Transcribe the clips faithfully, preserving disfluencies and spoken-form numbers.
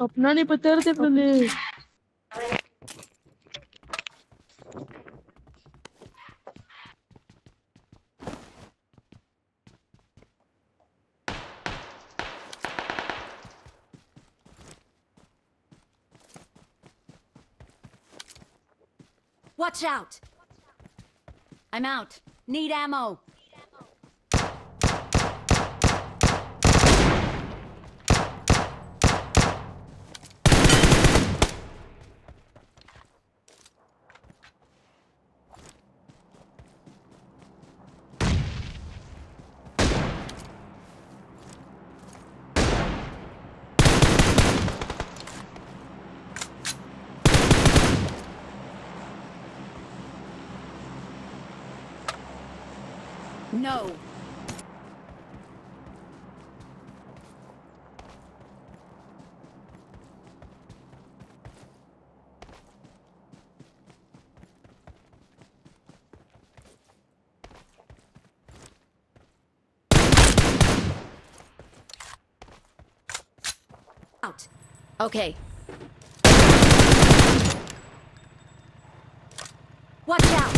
अपना नहीं पता रहते पहले Watch out! I'm out. Need ammo. No. Out. Okay. Watch out.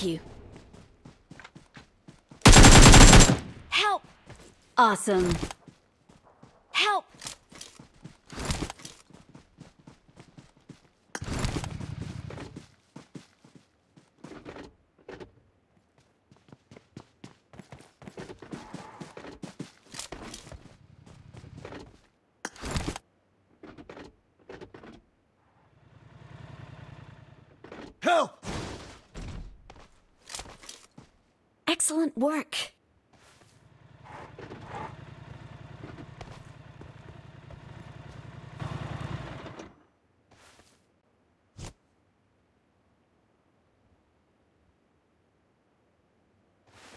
You. Help! Awesome. Help! Help! Excellent work.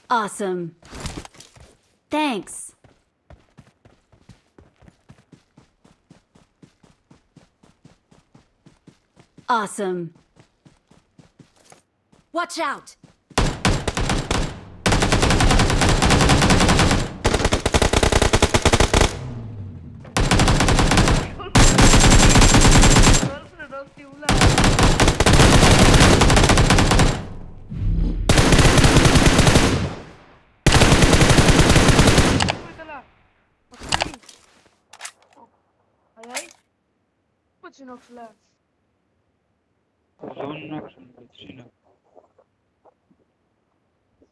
Awesome. Thanks. Awesome. Watch out. Of love.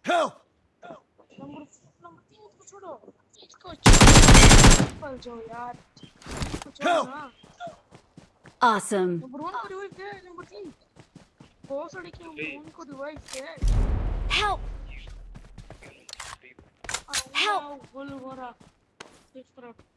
Help! Help! Number number two, Help! Awesome. Number one could revive there, number three. Boss already came, one could revive there. Help! Help!